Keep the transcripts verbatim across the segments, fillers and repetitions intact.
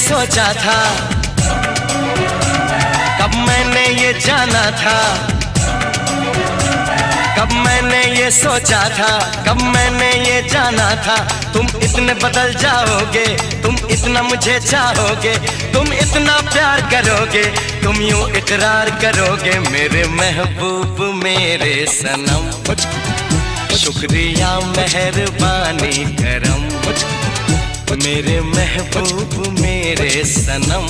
सोचा था कब मैंने ये जाना था, कब मैंने ये सोचा था, कब मैंने ये जाना था। तुम इतने बदल जाओगे, तुम इतना मुझे चाहोगे, तुम इतना प्यार करोगे, तुम यूं इकरार करोगे। मेरे महबूब मेरे सनम, शुक्रिया मेहरबानी करम। मेरे महबूब मेरे सनम,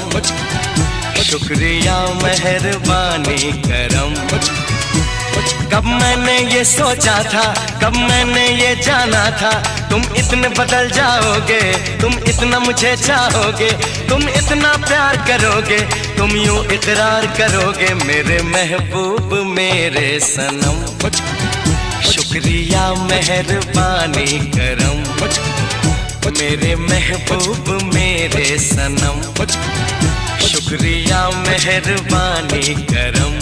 शुक्रिया मेहरबानी करम। कब मैंने ये सोचा था, कब मैंने ये जाना था। तुम इतने बदल जाओगे, तुम इतना मुझे चाहोगे, तुम इतना प्यार करोगे, तुम यूं इकरार करोगे। मेरे महबूब मेरे सनम, शुक्रिया मेहरबानी करम। मेरे महबूब मेरे सनम, शुक्रिया मेहरबानी करम।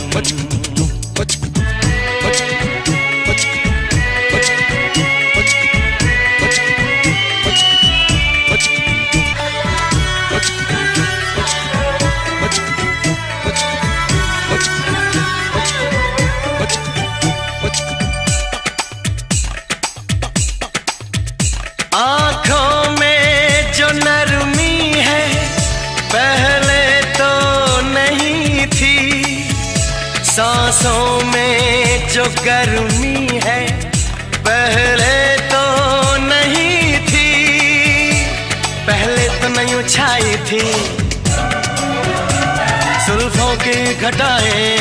सांसों में जो गर्मी है पहले तो नहीं थी, पहले तो नहीं छाई थी। जुल्फों की घटाएं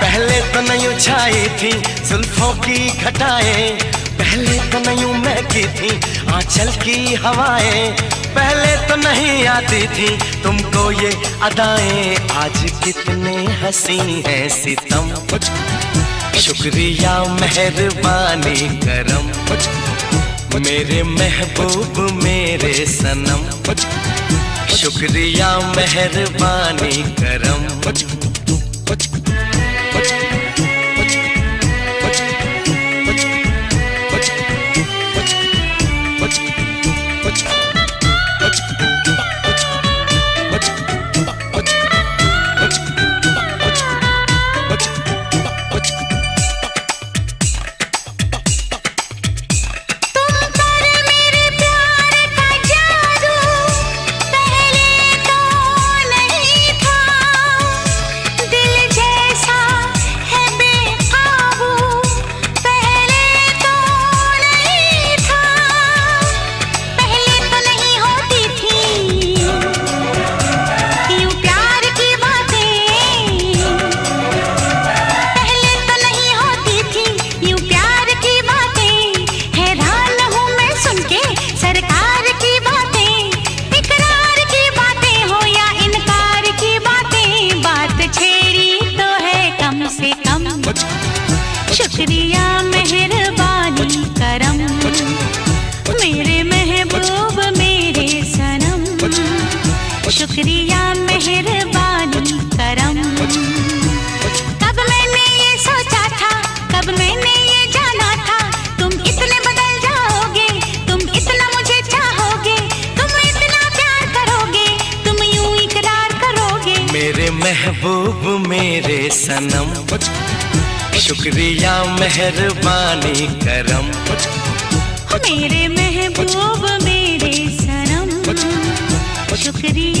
पहले तो नहीं छाई थी, जुल्फों की घटाएं पहले तो नहीं महकी थी। आंचल की हवाएं पहले तो नहीं आती थी तुमको ये अदाएं। आज कितने हंसी हैं सितम, शुक्रिया मेहरबानी करम। मेरे महबूब मेरे सनम, शुक्रिया मेहरबानी करम। शुक्रिया मेहरबानी करम मेरे महबूब मेरे सनम। शुक्रिया।